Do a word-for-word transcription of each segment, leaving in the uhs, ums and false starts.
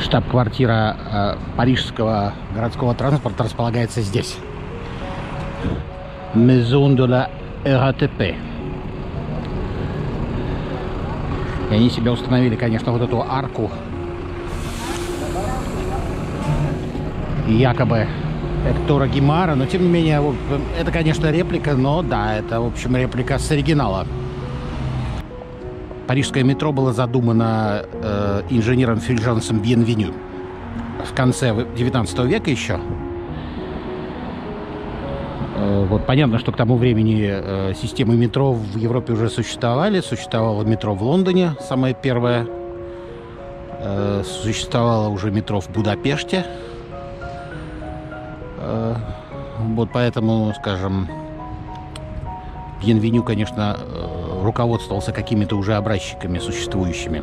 штаб-квартира э, парижского городского транспорта располагается здесь. Maison de la эр а тэ пэ. И они себе установили, конечно, вот эту арку. Якобы Эктора Гимара, но тем не менее, это, конечно, реплика, но да, это, в общем, реплика с оригинала. Парижское метро было задумано э, инженером Фюльжансом Бьенвеню в конце девятнадцатого века еще. Э, вот, понятно, что к тому времени э, системы метро в Европе уже существовали. Существовало метро в Лондоне, самое первое. Э, существовало уже метро в Будапеште. Э, вот поэтому, скажем, Бьенвеню, конечно, э, руководствовался какими-то уже образчиками существующими.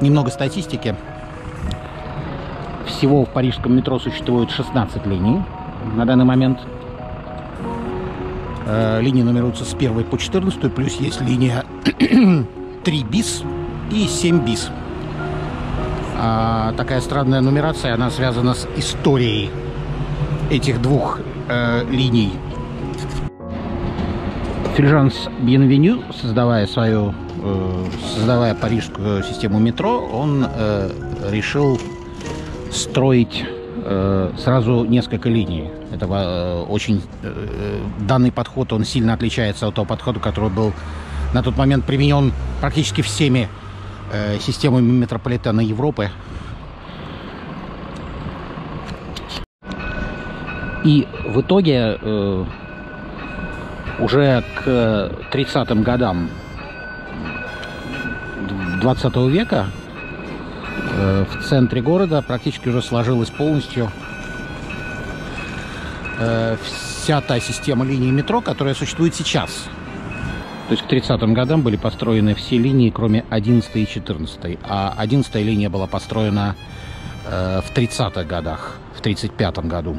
Немного статистики. Всего в парижском метро существует шестнадцать линий на данный момент. Линии номеруются с первой по четырнадцатую, плюс есть линия три бис и семь бис. Такая странная нумерация, она связана с историей этих двух линий. Фюльжанс Бьенвеню, создавая свою, э, создавая парижскую систему метро, он э, решил строить э, сразу несколько линий. Это э, очень э, данный подход, он сильно отличается от того подхода, который был на тот момент применен практически всеми э, системами метрополитена Европы. И в итоге э, уже к тридцатым годам двадцатого века в центре города практически уже сложилась полностью вся та система линий метро, которая существует сейчас. То есть к тридцатым годам были построены все линии, кроме одиннадцатой и четырнадцатой. А одиннадцатая линия была построена в тридцатых годах, в тридцать пятом году.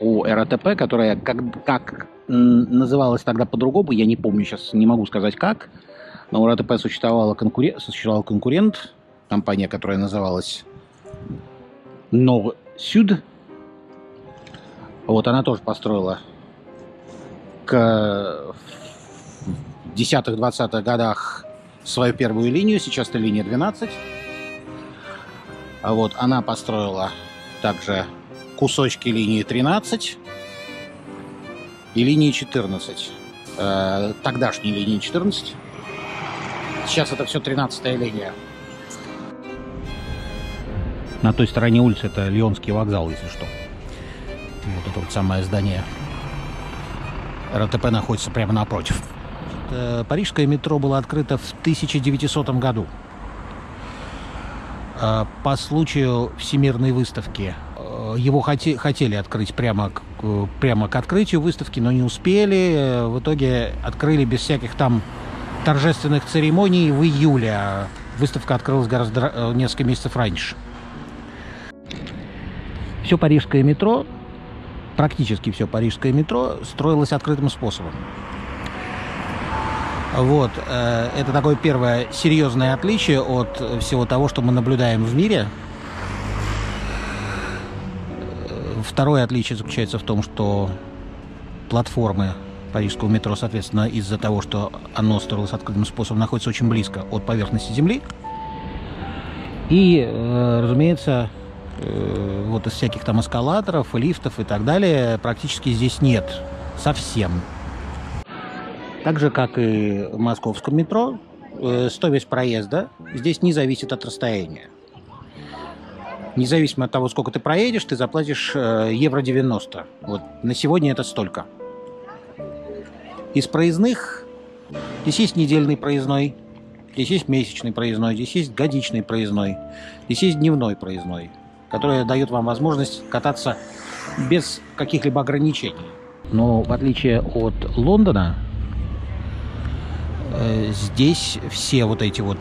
У эр а тэ пэ, которая как, как называлась тогда по-другому, я не помню, сейчас не могу сказать как, но у эр а тэ пэ существовала конкурен... существовал конкурент, компания, которая называлась Nord-Süd. Вот она тоже построила к... в десятых-двадцатых годах свою первую линию, сейчас это линия двенадцать. Вот она построила также кусочки линии тринадцать и линии четырнадцать. Э, тогдашней линии четырнадцать. Сейчас это все тринадцатая линия. На той стороне улицы это Лионский вокзал, если что. Вот это вот самое здание эр а тэ пэ находится прямо напротив. Это парижское метро было открыто в тысяча девятисотом году. Э, по случаю Всемирной выставки. Его хотели открыть прямо к, прямо к открытию выставки, но не успели. В итоге открыли без всяких там торжественных церемоний в июле. Выставка открылась гораздо несколько месяцев раньше. Все парижское метро, практически все парижское метро, строилось открытым способом. Вот. Это такое первое серьезное отличие от всего того, что мы наблюдаем в мире. Второе отличие заключается в том, что платформы парижского метро, соответственно, из-за того, что оно строилось открытым способом, находится очень близко от поверхности земли. И, разумеется, вот из всяких там эскалаторов, лифтов и так далее практически здесь нет совсем. Так же, как и в московском метро, стоимость проезда здесь не зависит от расстояния. Независимо от того, сколько ты проедешь, ты заплатишь евро девяносто. Вот. На сегодня это столько. Из проездных здесь есть недельный проездной, здесь есть месячный проездной, здесь есть годичный проездной, здесь есть дневной проездной, который дает вам возможность кататься без каких-либо ограничений. Но в отличие от Лондона, здесь все вот эти вот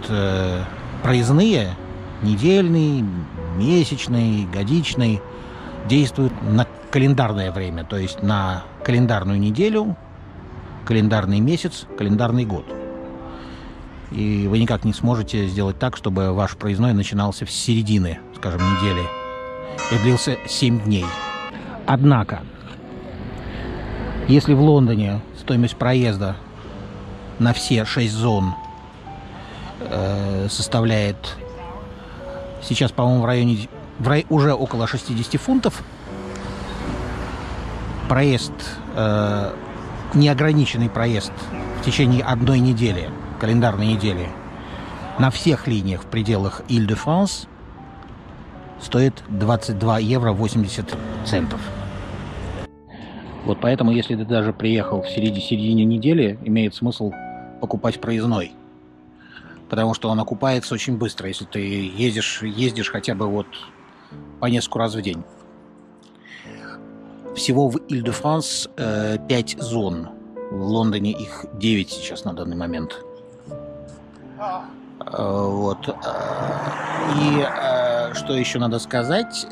проездные, недельный, месячный, годичный, действует на календарное время, то есть на календарную неделю, календарный месяц, календарный год. и вы никак не сможете сделать так, чтобы ваш проездной начинался с середины, скажем, недели и длился семь дней. Однако, если в Лондоне стоимость проезда на все шесть зон э, составляет сейчас, по-моему, в районе в рай, уже около шестидесяти фунтов, проезд, э, неограниченный проезд в течение одной недели, календарной недели, на всех линиях в пределах Иль-де-Франс стоит двадцать два евро восемьдесят центов. Вот поэтому, если ты даже приехал в середине недели, имеет смысл покупать проездной, потому что он окупается очень быстро, если ты ездишь, ездишь хотя бы вот по несколько раз в день. Всего в Иль-де-Франс э, пять зон. В Лондоне их девять сейчас на данный момент. Э, вот. И э, что еще надо сказать?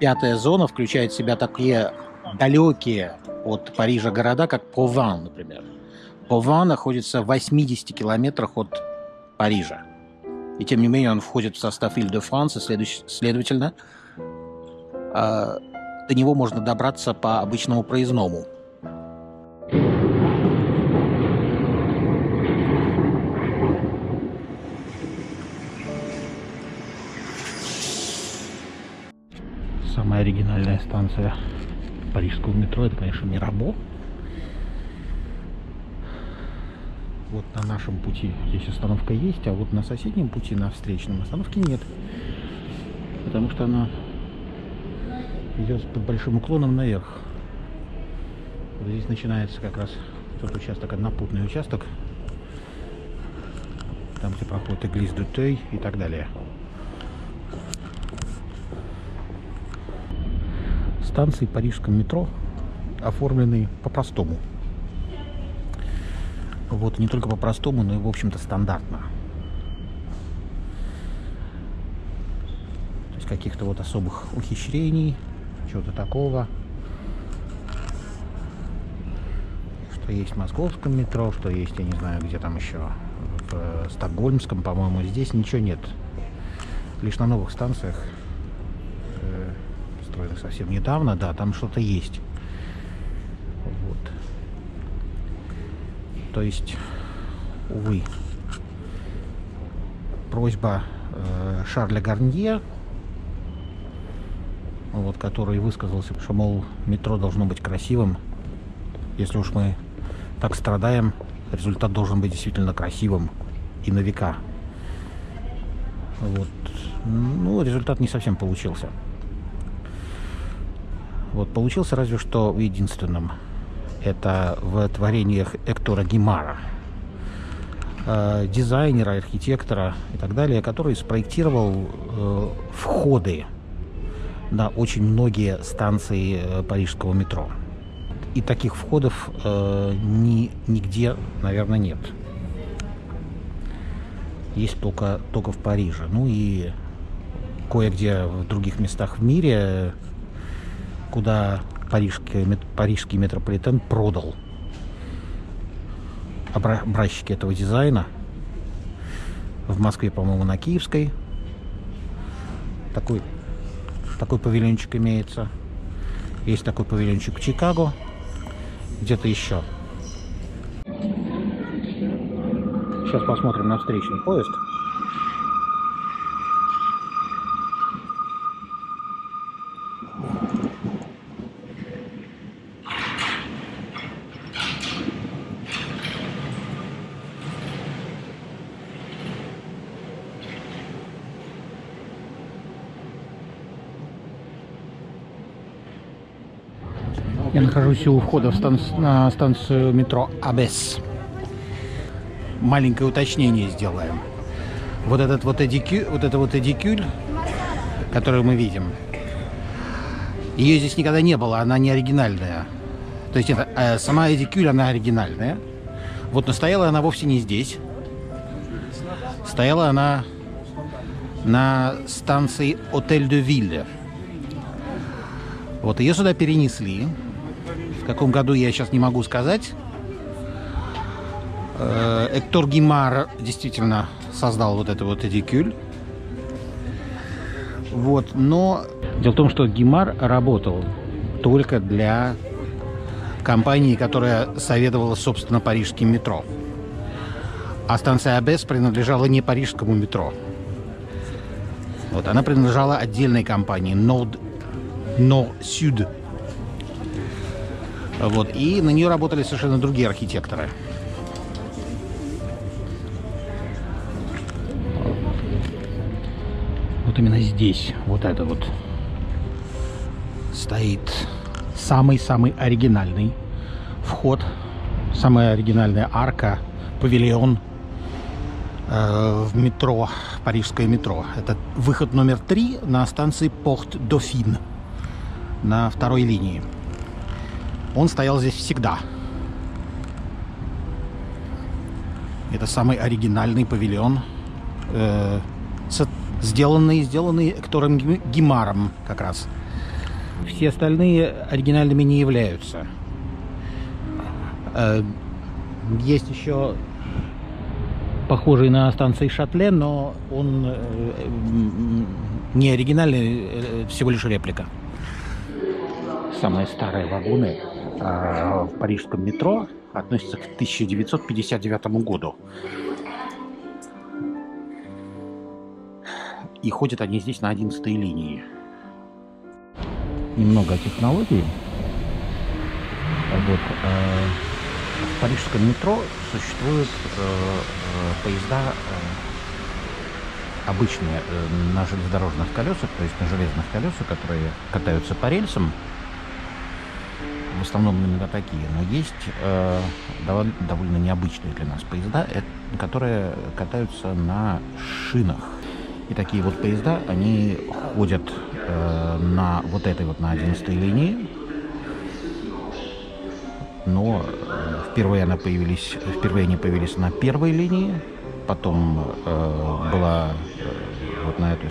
Пятая зона включает в себя такие далекие от Парижа города, как Прован, например. Прован находится в восьмидесяти километрах от Парижа. И тем не менее он входит в состав Иль-де-Франс, и следующ... следовательно, э, до него можно добраться по обычному проездному. Самая оригинальная станция парижского метро — это, конечно, Мирабо. Вот на нашем пути здесь остановка есть, а вот на соседнем пути, на встречном, остановки нет, потому что она идет под большим уклоном наверх. Вот здесь начинается как раз тот участок, однопутный участок, там, где проходит Эглиз-Дутей и так далее. Станции парижского метро оформлены по-простому. Вот не только по-простому, но и, в общем-то, стандартно. То есть каких-то вот особых ухищрений, чего-то такого, что есть в московском метро, что есть, я не знаю, где там еще, в стокгольмском, по-моему. Здесь ничего нет. Лишь на новых станциях, э, построенных совсем недавно, да, там что-то есть. Вот. То есть, увы, просьба э, Шарля Гарнье, вот, который высказался, что, мол, метро должно быть красивым. Если уж мы так страдаем, результат должен быть действительно красивым и на века. Вот. Ну, результат не совсем получился. Вот, получился разве что в единственном. Это в творениях Эктора Гимара, э, дизайнера, архитектора и так далее, который спроектировал э, входы на очень многие станции парижского метро. И таких входов э, ни, нигде, наверное, нет. Есть только, только в Париже. Ну и кое-где в других местах в мире, куда парижский, парижский метрополитен продал образчики этого дизайна. В Москве, по-моему, на Киевской такой Такой павильончик имеется. Есть такой павильончик в Чикаго. Где-то еще. Сейчас посмотрим на встречный поезд. Я нахожусь у входа в стан... на станцию метро Абес. Маленькое уточнение сделаем. Вот этот вот эдикюль, вот это вот эдикюль, который мы видим, ее здесь никогда не было, она не оригинальная. То есть это, э, сама эдикюль, она оригинальная. Вот, но стояла она вовсе не здесь. Стояла она на станции Отель-де-Вилле. Вот ее сюда перенесли. В каком году, я сейчас не могу сказать. Эктор Гимар действительно создал вот это вот эдикюль. Вот, но дело в том, что Гимар работал только для компании, которая советовала, собственно, парижским метро. А станция Абес принадлежала не парижскому метро. Вот, она принадлежала отдельной компании Nord-Süd. Вот, и на нее работали совершенно другие архитекторы. Вот именно здесь, вот это вот, стоит самый-самый оригинальный вход, самая оригинальная арка, павильон э, в метро, парижское метро. Это выход номер три на станции Порт-Дофин, на второй линии. Он стоял здесь всегда. Это самый оригинальный павильон, э, сделанный, сделанный Эктором Гимаром как раз. Все остальные оригинальными не являются. Есть еще похожий на станции Шатле, но он не оригинальный, всего лишь реплика. Самые старые вагоны в парижском метро относятся к тысяча девятьсот пятьдесят девятому году. И ходят они здесь на одиннадцатой линии. Немного о технологии. Вот, э, в парижском метро существуют э, поезда э, обычные э, на железнодорожных колесах, то есть на железных колесах, которые катаются по рельсам. В основном именно такие. Но есть э, довольно, довольно необычные для нас поезда, которые катаются на шинах. И такие вот поезда, они ходят э, на вот этой вот, на одиннадцатой линии. Но э, впервые, она появились, впервые они появились на первой линии. Потом э, была э, вот на эту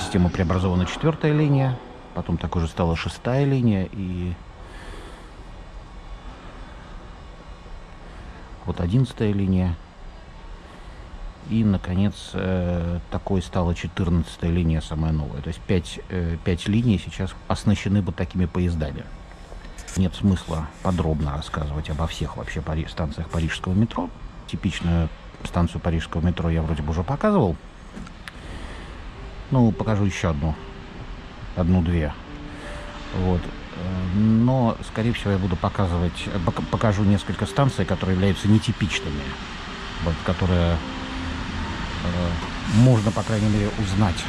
систему преобразована четвертая линия. Потом так уже стала шестая линия. И вот одиннадцатая линия. И, наконец, такой стала четырнадцатая линия, самая новая. То есть пять линий сейчас оснащены вот такими поездами. Нет смысла подробно рассказывать обо всех вообще станциях парижского метро. Типичную станцию парижского метро я вроде бы уже показывал. Ну, покажу еще одну. Одну-две. Вот. Но, скорее всего, я буду показывать... Покажу несколько станций, которые являются нетипичными. Вот, которые... можно, по крайней мере, узнать.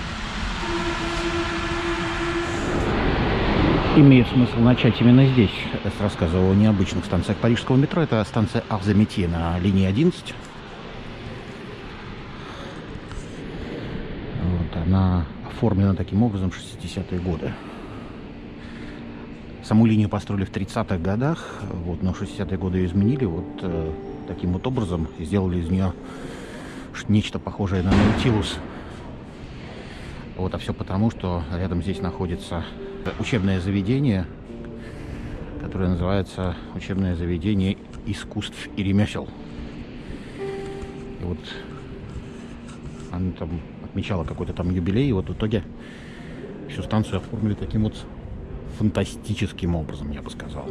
Имеет смысл начать именно здесь с рассказа о необычных станциях парижского метро. Это станция Arts et Métiers на линии одиннадцать. Вот, она оформлена таким образом в шестидесятые годы. Саму линию построили в тридцатых годах, вот, но в шестидесятые годы ее изменили. Вот э, таким вот образом сделали из нее... нечто похожее на Наутилус. Вот, а все потому, что рядом здесь находится учебное заведение, которое называется «Учебное заведение искусств и ремесел». И вот она там отмечала какой-то там юбилей, и вот в итоге всю станцию оформили таким вот фантастическим образом, я бы сказал.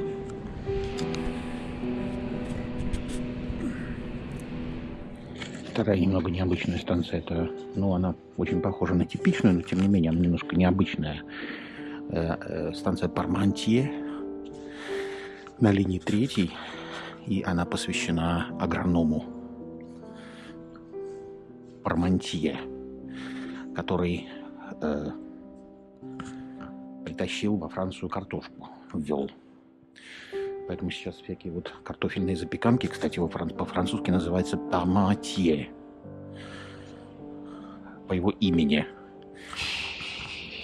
Вторая немного необычная станция, это, ну, она очень похожа на типичную, но тем не менее она немножко необычная. Э, э, станция Пармантье на линии третьей, и она посвящена агроному Пармантье, который э, притащил во Францию картошку, ввел. Поэтому сейчас всякие вот картофельные запеканки, кстати, по-французски называется «пармантье», по его имени.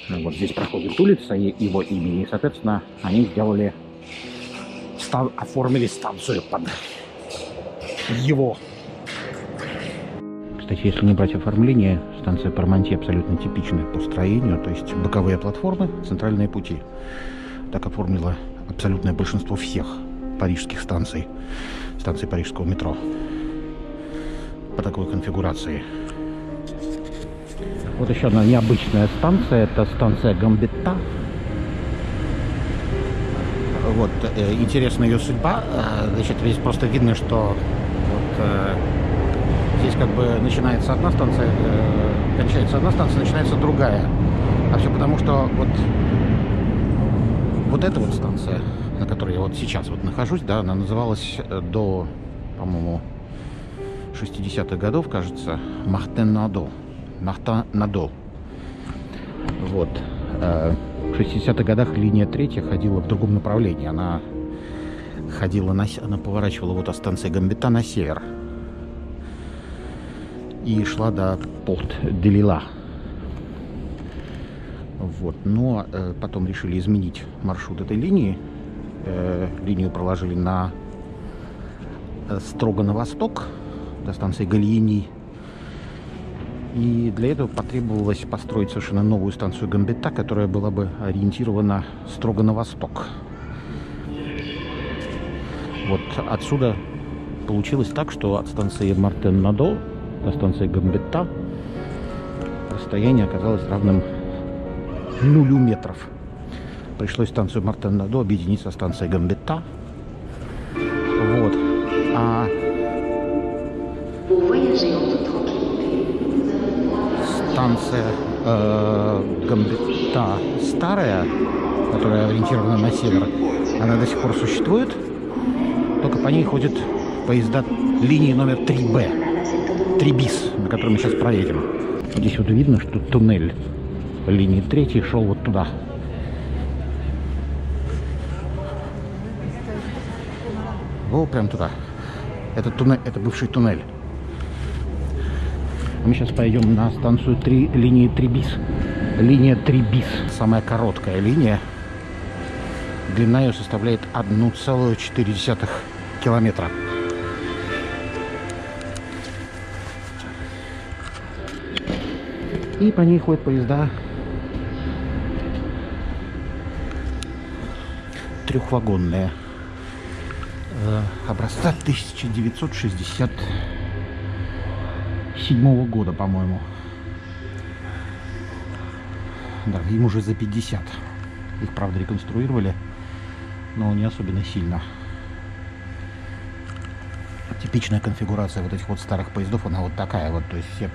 Вот здесь проходит улица его имени, и, соответственно, они сделали, став, оформили станцию под его. Кстати, если не брать оформление, станция «Пармантье» абсолютно типичная по строению, то есть боковые платформы, центральные пути. Так оформила абсолютное большинство всех парижских станций. станции парижского метро по такой конфигурации. Вот еще одна необычная станция, это станция Гамбетта. Вот, интересна ее судьба. Значит, здесь просто видно, что вот, здесь как бы начинается одна станция, кончается одна станция, начинается другая. А все потому, что вот, вот эта вот станция, на которой я вот сейчас вот нахожусь, да, она называлась до, по-моему, шестидесятых годов, кажется, Мартен-Надо. Махта-надол. Вот. В шестидесятых годах линия третья ходила в другом направлении. Она ходила на... Она поворачивала вот от станции Гамбетта на север. И шла до Порт-Делила. Вот. Но э, потом решили изменить маршрут этой линии. Э, линию проложили на... строго на восток, до станции Галиени. И для этого потребовалось построить совершенно новую станцию Гамбетта, которая была бы ориентирована строго на восток. Вот отсюда получилось так, что от станции Мартен-Надо до станции Гамбетта расстояние оказалось равным нулю метров. Пришлось станцию Мартен-Надо объединить со станцией Гамбетта. Вот. А... Станция э, Гамбетта старая, которая ориентирована на север, она до сих пор существует, только по ней ходят поезда линии номер три бэ, три бис, на которой мы сейчас проедем. Здесь вот видно, что туннель линии три шел вот туда. О, прям туда. Это туннель, это бывший туннель. Мы сейчас пойдем на станцию три, линии три бис. Линия три бис. Самая короткая линия. Длина ее составляет одна целая четыре десятых километра. И по ней ходят поезда трехвагонные. Образца тысяча девятьсот шестьдесят седьмого года, по-моему. Да, им уже за пятьдесят. Их, правда, реконструировали, но не особенно сильно. Типичная конфигурация вот этих вот старых поездов, она вот такая вот. То есть все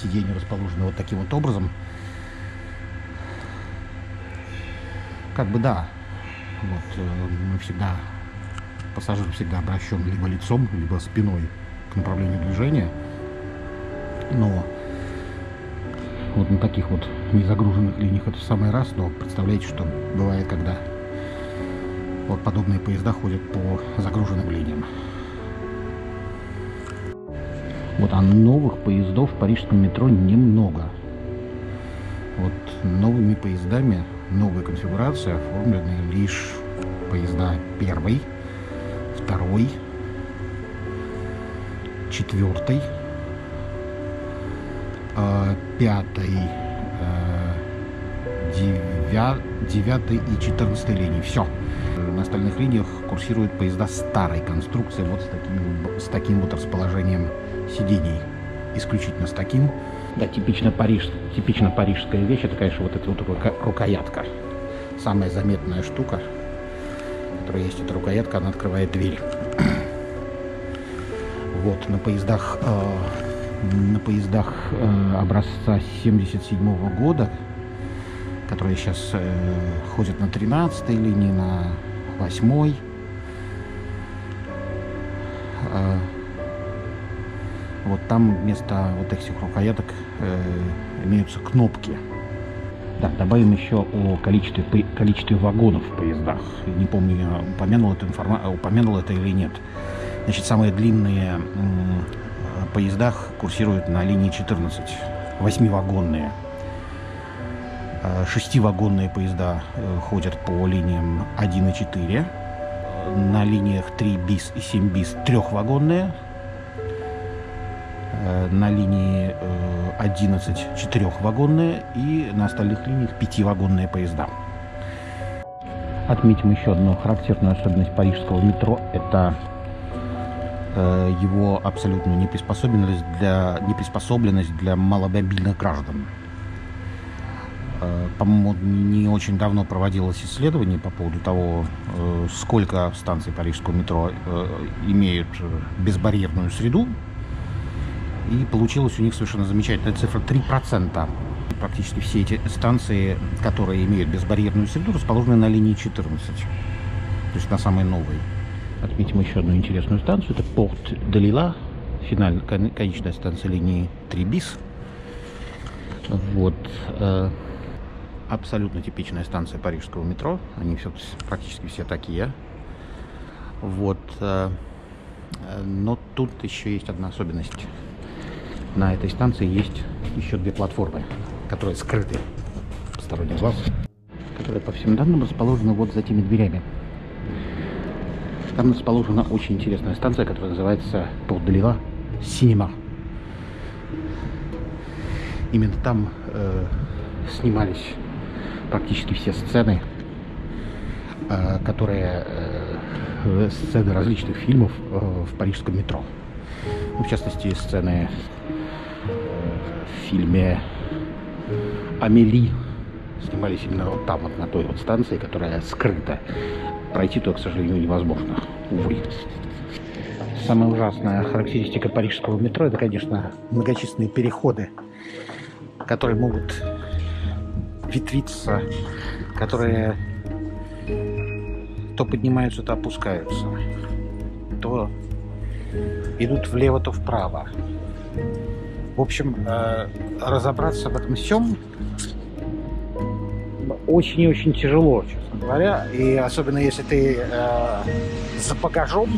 сиденья расположены вот таким вот образом. Как бы да, вот мы всегда, пассажир всегда обращен либо лицом, либо спиной к направлению движения. Но вот на таких вот незагруженных линиях это в самый раз, но представляете, что бывает, когда вот подобные поезда ходят по загруженным линиям. Вот, а новых поездов в парижском метро немного. Вот новыми поездами, новая конфигурация оформлены лишь поезда первый, второй, четвертый, пятый, девятый и четырнадцатой линии. Все. На остальных линиях курсируют поезда старой конструкции, вот с таким, с таким вот расположением сидений. Исключительно с таким. Да, типично, париж, типично парижская вещь, это, конечно, вот эта вот рукоятка. Самая заметная штука, которая есть, эта рукоятка, она открывает дверь. Вот, на поездах... На поездах э, образца семьдесят седьмого года, которые сейчас э, ходят на тринадцатой линии, на восьмой, э, вот там вместо вот этих рукояток э, имеются кнопки. Да, добавим еще о количестве, количестве вагонов в поездах. Не помню, я упомянул это, информа... упомянул это или нет. Значит, самые длинные... Э, поездах курсируют на линии четырнадцать, восьмивагонные. Шестивагонные поезда ходят по линиям один и четыре. На линиях три бис и семь бис трехвагонные. На линии одиннадцать четырехвагонные. И на остальных линиях пятивагонные поезда. Отметим еще одну характерную особенность парижского метро. Это его абсолютную неприспособленность для, неприспособленность для маломобильных граждан. По-моему, не очень давно проводилось исследование по поводу того, сколько станций парижского метро имеют безбарьерную среду. И получилась у них совершенно замечательная цифра три процента. Практически все эти станции, которые имеют безбарьерную среду, расположены на линии четырнадцать, то есть на самой новой. Отметим еще одну интересную станцию. Это Порт-Делила, финальная, конечная станция линии три бис. Вот. Абсолютно типичная станция парижского метро. Они все, практически все такие. Вот. Но тут еще есть одна особенность. На этой станции есть еще две платформы, которые скрыты от посторонних глаз, которые, по всем данным, расположены вот за теми дверями. Там расположена очень интересная станция, которая называется Porte des Lilas Cinema. Именно там э, снимались практически все сцены, э, которые э, сцены различных фильмов э, в парижском метро. Ну, в частности, сцены в фильме «Амели» снимались именно вот там, вот на той вот станции, которая скрыта. Пройти туда, к сожалению, невозможно. Увы. Самая ужасная характеристика парижского метро – это, конечно, многочисленные переходы, которые могут ветвиться, которые то поднимаются, то опускаются, то идут влево, то вправо. В общем, разобраться в этом всем очень и очень тяжело, честно говоря. И особенно если ты э, за багажом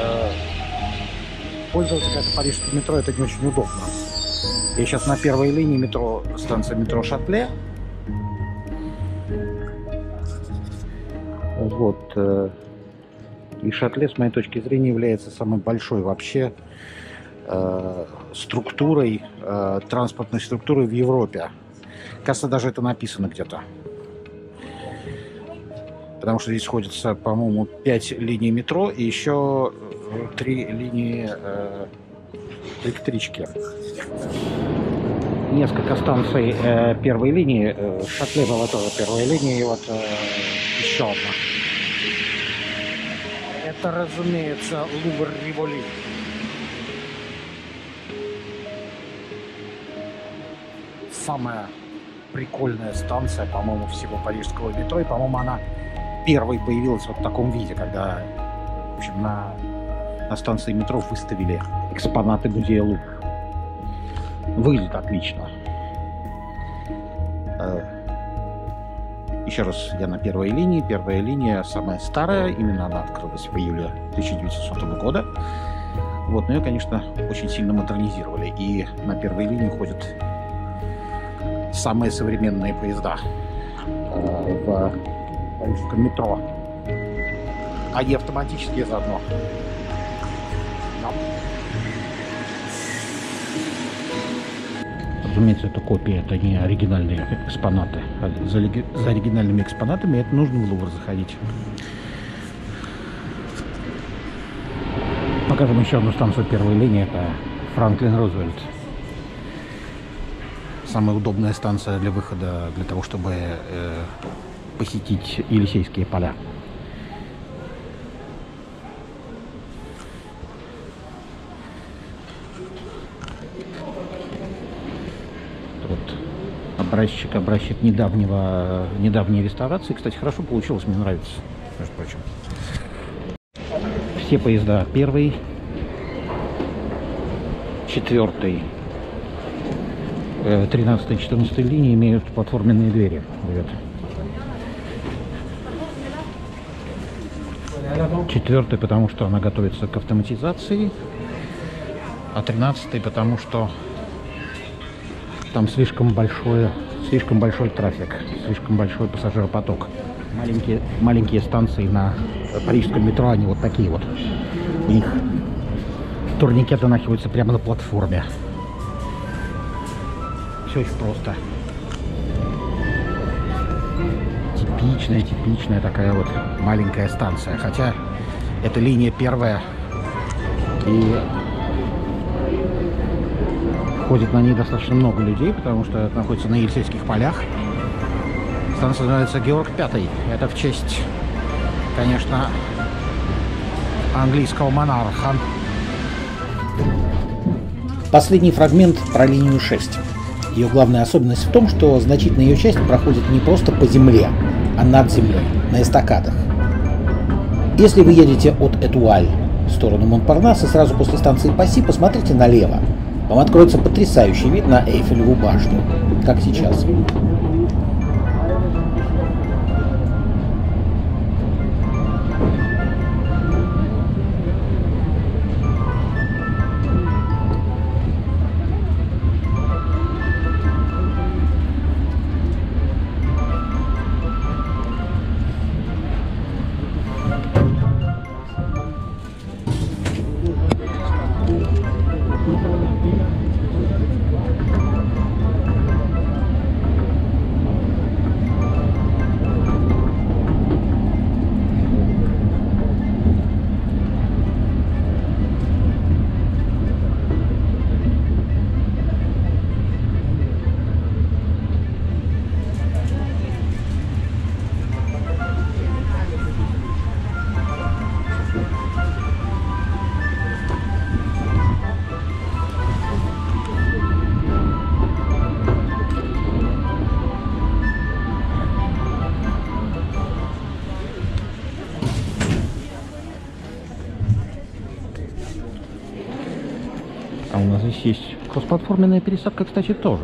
э, пользоваться как-то парижским метро, это не очень удобно. Я сейчас на первой линии метро, станция метро Шатле. Вот. Э, и Шатле, с моей точки зрения, является самой большой вообще э, структурой, э, транспортной структурой в Европе. Кажется, даже это написано где-то. Потому что здесь сходятся, по-моему, пять линий метро и еще три линии э, электрички. Несколько станций э, первой линии. Э, Шатле была тоже первой линии. И вот э, еще одна. Это, разумеется, Лувр-Риволи. Самая прикольная станция, по-моему, всего парижского метро. И, по-моему, она первой появилась вот в таком виде, когда, в общем, на, на станции метро выставили экспонаты Гудеа-Лувр. Выглядит отлично. Еще раз, я на первой линии. Первая линия самая старая. Именно она открылась в июле тысяча девятисотого года. Вот, но ее, конечно, очень сильно модернизировали. И на первой линии ходят самые современные поезда э, в парижском метро. Они автоматические заодно. Да. Разумеется, это копии, это не оригинальные экспонаты. За, за оригинальными экспонатами это нужно в Лувр заходить. Покажем еще одну станцию первой линии. Это Франклин Рузвельт. Самая удобная станция для выхода, для того, чтобы э, посетить Елисейские поля. Вот образчик, образчик недавнего, недавней реставрации. Кстати, хорошо получилось, мне нравится, между прочим. Все поезда первый, четвертый, тринадцатой и четырнадцатой линии имеют платформенные двери. Четвертый, потому что она готовится к автоматизации, а тринадцатый, потому что там слишком большой, слишком большой трафик, слишком большой пассажиропоток. Маленькие, маленькие станции на парижском метро, они вот такие вот. У них турникеты нахиваются прямо на платформе. Все очень просто. Типичная, типичная такая вот маленькая станция. Хотя эта линия первая и ходит на ней достаточно много людей, потому что это находится на Елисейских полях. Станция называется Георг Пятый. Это в честь, конечно, английского монарха. Последний фрагмент про линию шесть. Ее главная особенность в том, что значительная ее часть проходит не просто по земле, а над землей, на эстакадах. Если вы едете от Этуаль в сторону Монпарнаса, сразу после станции Пасси посмотрите налево. Вам откроется потрясающий вид на Эйфелеву башню, как сейчас. Есть кроссплатформенная пересадка, кстати, тоже.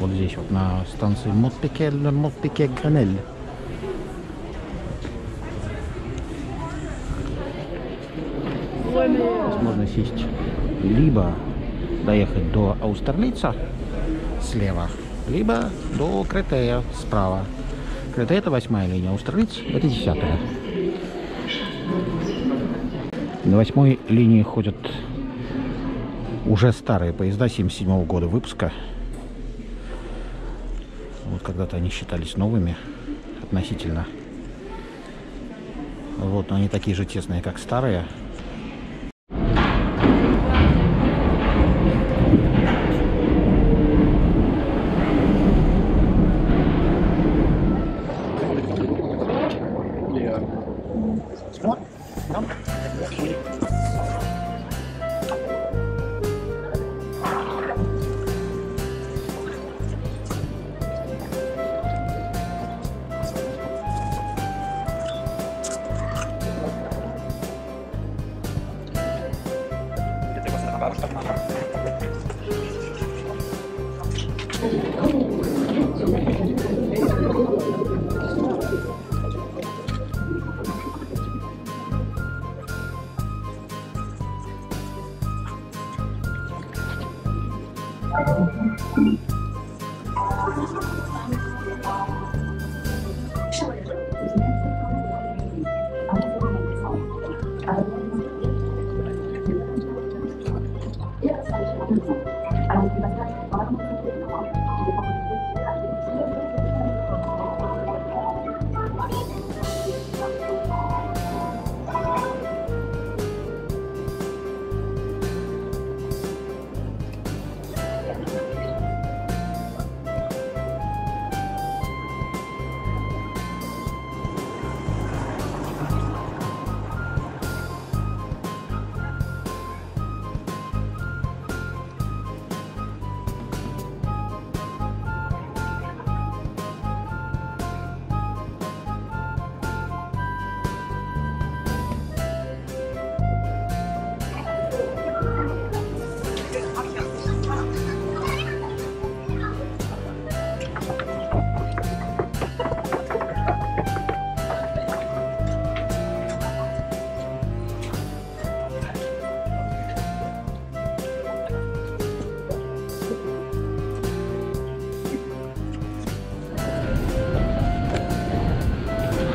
Вот здесь вот на станции Мот-Пике-Гренель. Здесь можно сесть либо доехать до Аустерлица слева, либо до Кретея справа. Кретей — это восьмая линия, Аустерлиц — это десятая. На восьмой линии ходят уже старые поезда семьдесят седьмого года выпуска. Вот когда-то они считались новыми относительно. Вот, но они такие же тесные, как старые.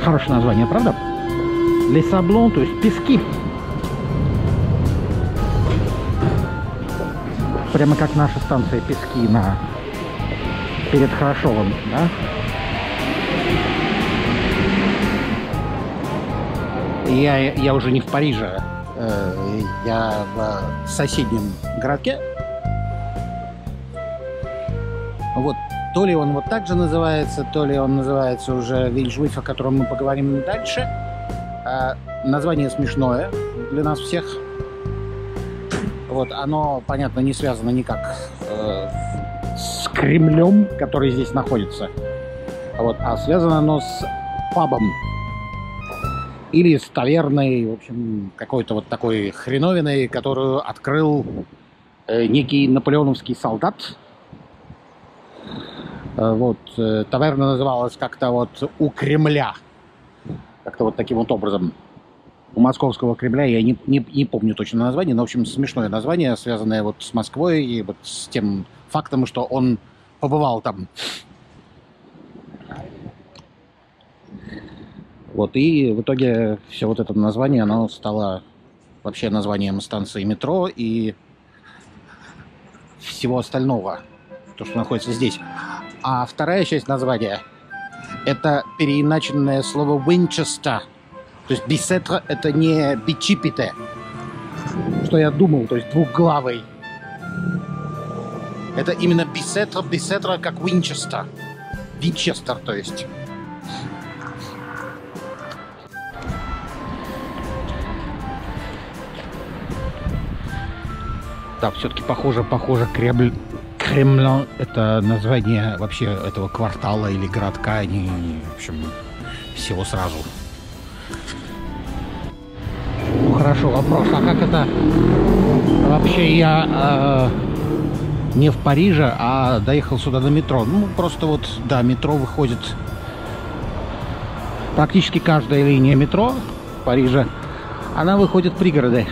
Хорошее название, правда? Les sablons, то есть пески. Прямо как наша станция Пески на... перед Хорошовым, да? Я, я уже не в Париже, я в соседнем городке. Вот, то ли он вот так же называется, то ли он называется уже Вильжюиф, о котором мы поговорим дальше. А название смешное для нас всех. Вот, оно, понятно, не связано никак э, с Кремлем, который здесь находится. Вот, а связано оно с пабом. Или с таверной, в общем, какой-то вот такой хреновиной, которую открыл э, некий наполеоновский солдат. Э, вот, э, таверна называлась как-то вот «У Кремля». Как-то вот таким вот образом. У московского Кремля, я не, не, не помню точно название, но, в общем, смешное название, связанное вот с Москвой и вот с тем фактом, что он побывал там. Вот, и в итоге все вот это название, оно стало вообще названием станции метро и всего остального, то, что находится здесь. А вторая часть названия – это переиначенное слово «Винчестер». То есть бисетра – это не бичипите, что я думал, то есть двухглавый. Это именно бисетра, бисетра как Винчестер. Винчестер, то есть. Да, все-таки похоже, похоже, Кремль, Кремль – это название вообще этого квартала или городка, не, не, в общем, всего сразу. Хорошо, вопрос, а как это вообще я э, не в Париже, а доехал сюда на метро? Ну, просто вот, да, метро выходит, практически каждая линия метро в Париже, она выходит в пригороды.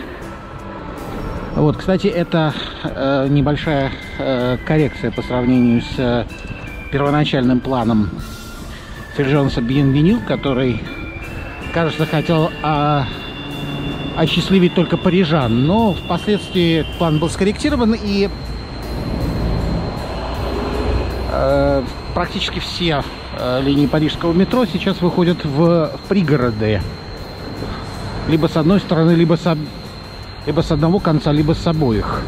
Вот, кстати, это э, небольшая э, коррекция по сравнению с э, первоначальным планом Фюльжанса Бьенвеню, который, кажется, хотел... Э, осчастливить только парижан, но впоследствии план был скорректирован, и э, практически все э, линии парижского метро сейчас выходят в, в пригороды, либо с одной стороны, либо с, либо с одного конца, либо с обоих.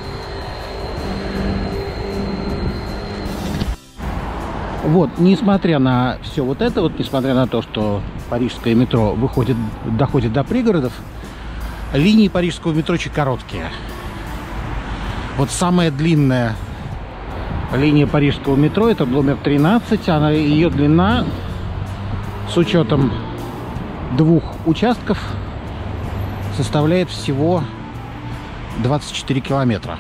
Вот, несмотря на все вот это, вот, несмотря на то, что парижское метро выходит, доходит до пригородов, линии парижского метро очень короткие. Вот самая длинная линия парижского метро, это номер тринадцать. Она, ее длина, с учетом двух участков, составляет всего двадцать четыре километра.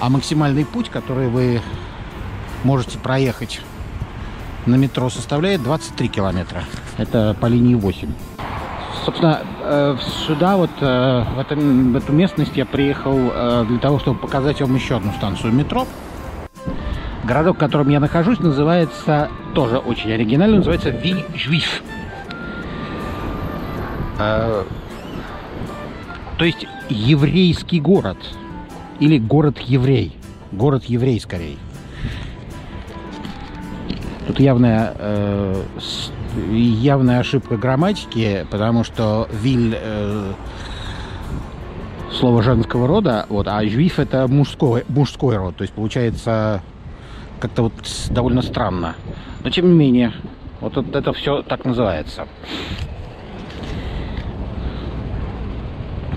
А максимальный путь, который вы можете проехать на метро, составляет двадцать три километра. Это по линии восемь. Собственно, сюда, вот, в, этом, в эту местность я приехал для того, чтобы показать вам еще одну станцию метро. Городок, в котором я нахожусь, называется, тоже очень оригинально, называется Вильжюиф. То есть еврейский город. Или город-еврей. Город-еврей, скорее. Тут явная... Э, явная ошибка грамматики, потому что «виль» э, слово женского рода, вот, а «жюиф» это мужской, мужской род, то есть получается как-то вот довольно странно. Но тем не менее, вот это все так называется.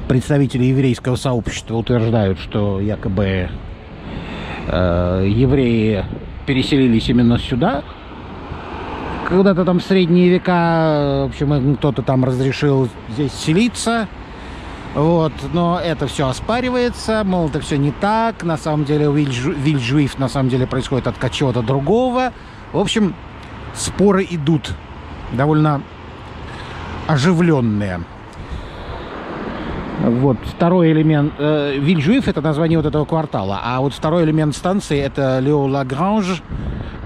Представители еврейского сообщества утверждают, что якобы э, евреи переселились именно сюда, когда-то там в средние века, в общем, кто-то там разрешил здесь селиться, вот, но это все оспаривается, мол, это все не так, на самом деле Вильжюиф на самом деле происходит от чего-то другого, в общем, споры идут довольно оживленные. Вот, второй элемент, э, Вильжюиф это название вот этого квартала, а вот второй элемент станции это Лео-Лагранж.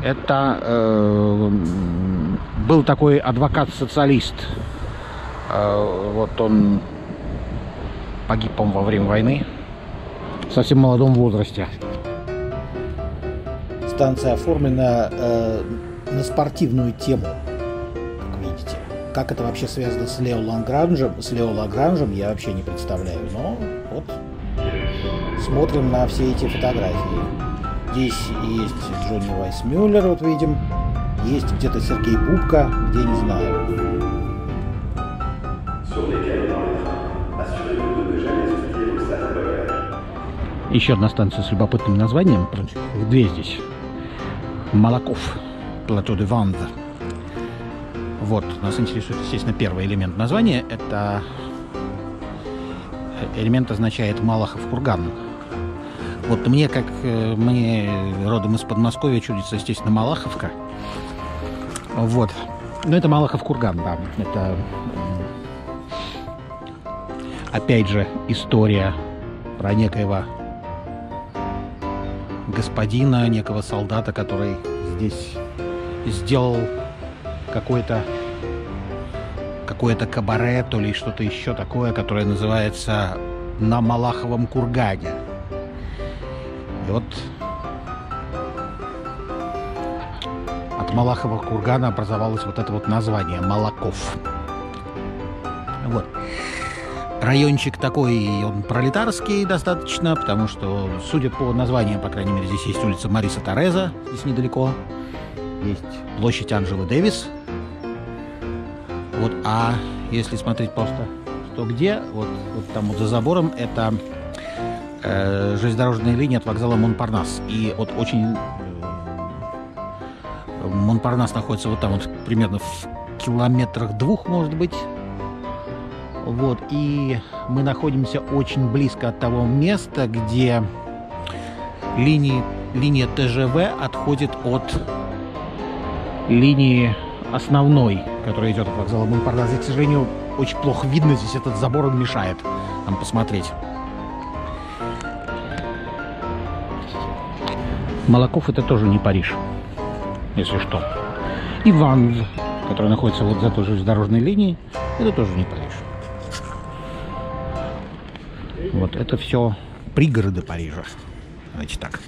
Это э, был такой адвокат-социалист. Э, вот он погиб, по-моему, во время войны. В совсем молодом возрасте. Станция оформлена э, на спортивную тему, как видите. Как это вообще связано с Лео Лагранжем, с Лео Лагранжем я вообще не представляю, но вот смотрим на все эти фотографии. Здесь есть Джонни Вайсмюллер, вот видим, есть где-то Сергей Бубка, где не знаю. Еще одна станция с любопытным названием, две здесь, Малаков, плато де Ванд. Вот, нас интересует, естественно, первый элемент названия. Это элемент означает Малахов курган. Вот мне, как мне родом из Подмосковья, чудится, естественно, Малаховка. Вот. Но это Малахов курган, да. Это, опять же, история про некоего господина, некого солдата, который здесь сделал какое-то какое-то кабаре, то ли что-то еще такое, которое называется «На Малаховом кургане». И вот от Малахова кургана образовалось вот это вот название «Малаков». Вот. Райончик такой, он пролетарский достаточно, потому что, судя по названию, по крайней мере, здесь есть улица Мариса Тореза, здесь недалеко, есть площадь Анджелы Дэвис. Вот, а если смотреть просто что где, вот, вот там вот за забором, это э, железнодорожная линия от вокзала Монпарнас. И вот очень... Э, Монпарнас находится вот там вот примерно в километрах двух, может быть. Вот, и мы находимся очень близко от того места, где линии, линия ТЖВ отходит от линии основной, которая идет от вокзала Монпарнас. К сожалению, очень плохо видно, здесь этот забор, он мешает нам посмотреть. Малаков — это тоже не Париж, если что. И Ванд, который находится вот за той железнодорожной линией, это тоже не Париж. Вот это все пригороды Парижа. Значит так.